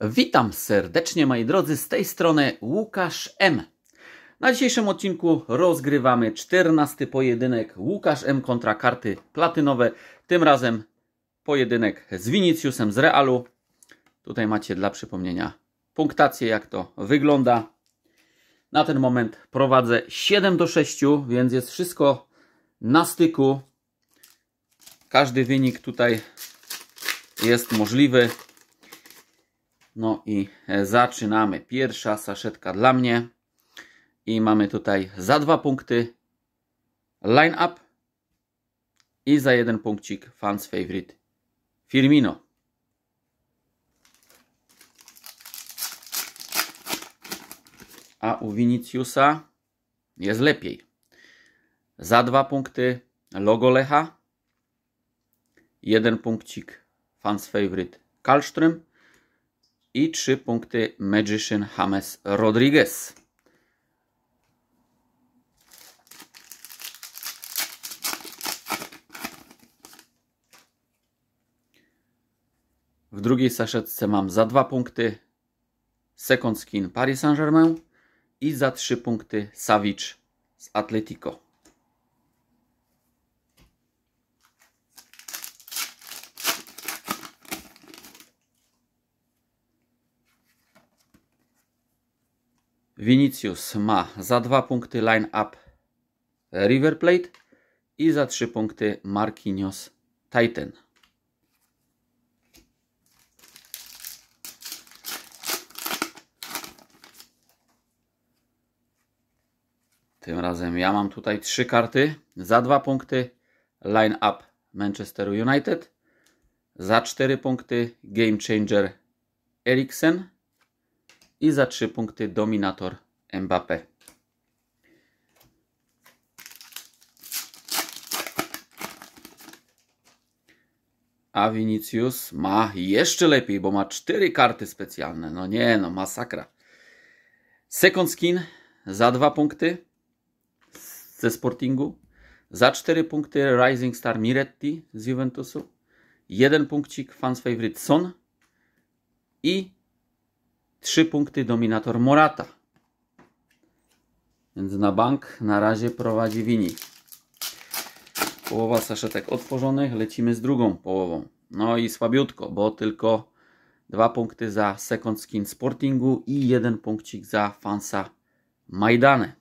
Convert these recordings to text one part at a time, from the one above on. Witam serdecznie, moi drodzy, z tej strony Łukasz M. Na dzisiejszym odcinku rozgrywamy 14. pojedynek Łukasz M kontra karty platynowe. Tym razem pojedynek z Viniciusem z Realu. Tutaj macie dla przypomnienia punktację, jak to wygląda. Na ten moment prowadzę 7-6, więc jest wszystko na styku. Każdy wynik tutaj jest możliwy. No i zaczynamy. Pierwsza saszetka dla mnie. I mamy tutaj za 2 punkty line-up i za 1 punkcik fans favorite Firmino. A u Viniciusa jest lepiej. Za 2 punkty logo Lecha. 1 punkcik fans favorite Kallström. I 3 punkty Magician James Rodriguez. W drugiej saszetce mam za 2 punkty second skin Paris Saint Germain i za 3 punkty Savic z Atletico. Vinicius ma za 2 punkty line-up River Plate i za 3 punkty Marquinhos Titan. Tym razem ja mam tutaj 3 karty. Za 2 punkty line-up Manchester United. Za 4 punkty Game Changer Eriksen. I za 3 punkty dominator Mbappé. A Vinicius ma jeszcze lepiej, bo ma 4 karty specjalne. No nie, no masakra. Second skin za 2 punkty ze Sportingu. Za 4 punkty Rising Star Miretti z Juventusu. 1 punkcik fans favorite Son. I 3 punkty dominator Morata. Więc na bank na razie prowadzi Vini. Połowa saszetek otworzonych. Lecimy z drugą połową. No i słabiutko, bo tylko 2 punkty za second skin Sportingu i 1 punkcik za fansa Majdane.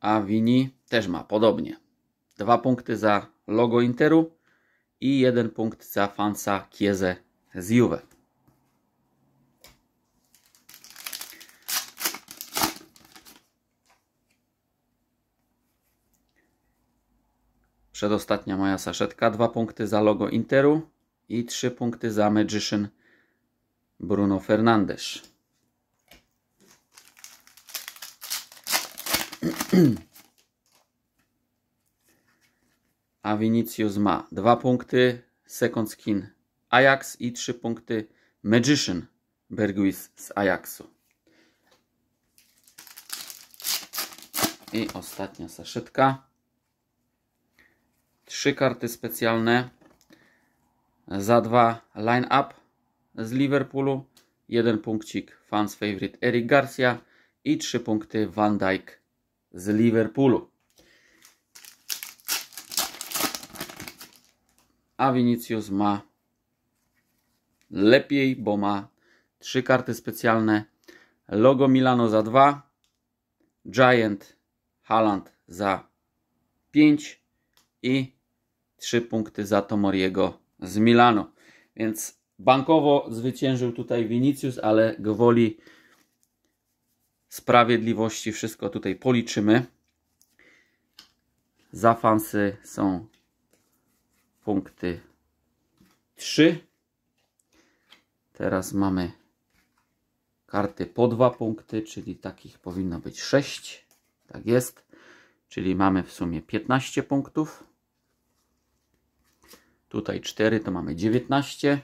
A Vini też ma podobnie. 2 punkty za logo Interu i 1 punkt za fansa Kieze z Juve. Przedostatnia moja saszetka. 2 punkty za logo Interu i 3 punkty za Magician Bruno Fernandes. A Vinicius ma 2 punkty second skin Ajax i 3 punkty Magician Bergwiz z Ajaxu. I ostatnia saszetka. 3 karty specjalne. Za 2 line-up z Liverpoolu. 1 punkcik fans favorite Eric Garcia i 3 punkty Van Dijk z Liverpoolu. A Vinicius ma lepiej, bo ma 3 karty specjalne. Logo Milano za 2. Giant Haaland za 5. I 3 punkty za Tomoriego z Milano. Więc bankowo zwyciężył tutaj Vinicius, ale gwoli sprawiedliwości wszystko tutaj policzymy. Za fansy są punkty 3. Teraz mamy karty po 2 punkty, czyli takich powinno być 6. Tak jest. Czyli mamy w sumie 15 punktów. Tutaj 4 to mamy 19.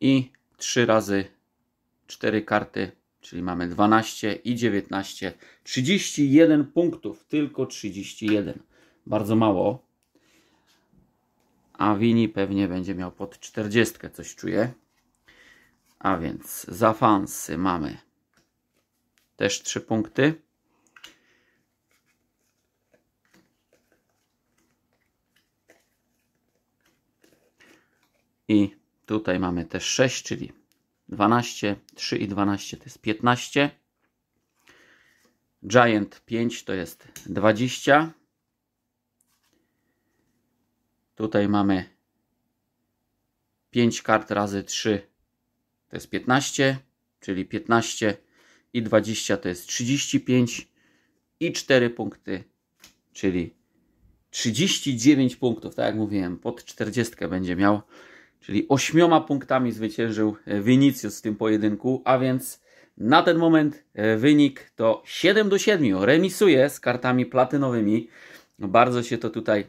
I 3 razy 4 karty, czyli mamy 12 i 19. 31 punktów, tylko 31. Bardzo mało. a Vini pewnie będzie miał pod 40, coś czuję. A więc za fansy mamy też 3 punkty. I tutaj mamy też 6, czyli 12, 3 i 12 to jest 15. Giant 5 to jest 20. Tutaj mamy 5 kart razy 3 to jest 15, czyli 15 i 20 to jest 35 i 4 punkty, czyli 39 punktów, tak jak mówiłem, pod 40 będzie miał. Czyli 8 punktami zwyciężył Vinicius w tym pojedynku, a więc na ten moment wynik to 7-7. Remisuje z kartami platynowymi. Bardzo się to tutaj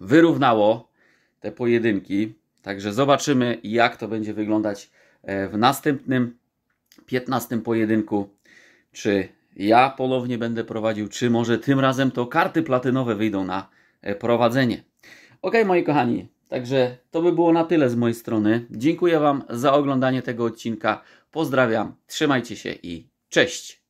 wyrównało, te pojedynki. Także zobaczymy, jak to będzie wyglądać w następnym 15 pojedynku. Czy ja ponownie będę prowadził, czy może tym razem to karty platynowe wyjdą na prowadzenie. Ok, moi kochani. Także to by było na tyle z mojej strony. Dziękuję Wam za oglądanie tego odcinka. Pozdrawiam, trzymajcie się i cześć!